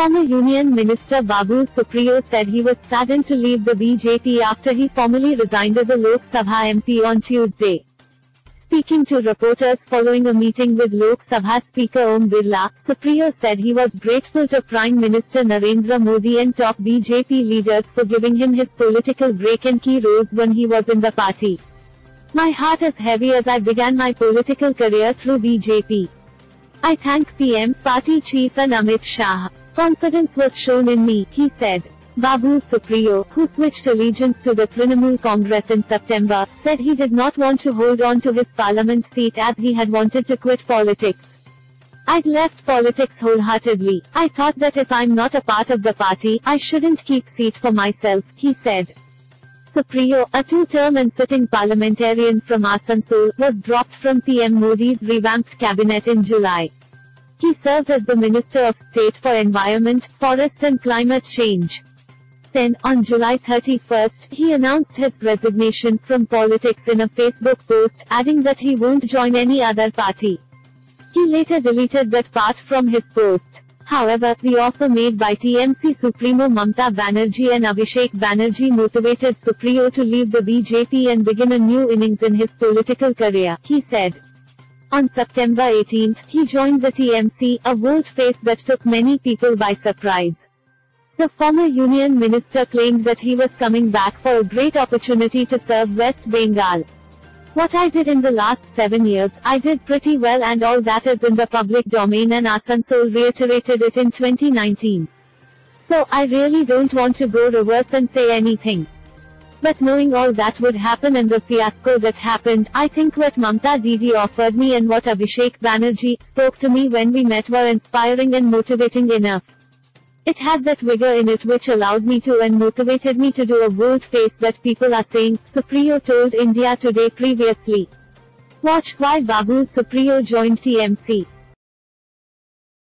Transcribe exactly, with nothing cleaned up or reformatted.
Former Union Minister Babul Supriyo said he was saddened to leave the B J P after he formally resigned as a Lok Sabha M P on Tuesday. Speaking to reporters following a meeting with Lok Sabha Speaker Om Birla, Supriyo said he was grateful to Prime Minister Narendra Modi and top B J P leaders for giving him his political break and key roles when he was in the party. "My heart is heavy as I began my political career through B J P. I thank P M, Party Chief and Amit Shah. Confidence was shown in me," he said. Babul Supriyo, who switched allegiance to the Trinamool Congress in September, said he did not want to hold on to his parliament seat as he had wanted to quit politics. "I'd left politics wholeheartedly. I thought that if I'm not a part of the party, I shouldn't keep seat for myself," he said. Supriyo, a two-term and sitting parliamentarian from Asansol, was dropped from P M Modi's revamped cabinet in July. He served as the Minister of State for Environment, Forest and Climate Change. Then, on July thirty-first, he announced his resignation from politics in a Facebook post, adding that he won't join any other party. He later deleted that part from his post. However, the offer made by T M C Supremo Mamata Banerjee and Abhishek Banerjee motivated Supriyo to leave the B J P and begin a new innings in his political career, he said. On September eighteenth, he joined the T M C, a bold face that took many people by surprise. The former Union Minister claimed that he was coming back for a great opportunity to serve West Bengal. "What I did in the last seven years, I did pretty well and all that is in the public domain," and Asansol reiterated it in twenty nineteen. "So, I really don't want to go reverse and say anything. But knowing all that would happen and the fiasco that happened, I think what Mamata Didi offered me and what Abhishek Banerjee spoke to me when we met were inspiring and motivating enough. It had that vigor in it which allowed me to and motivated me to do a bold face that people are saying," Supriyo told India Today previously. Watch why Babul Supriyo joined T M C.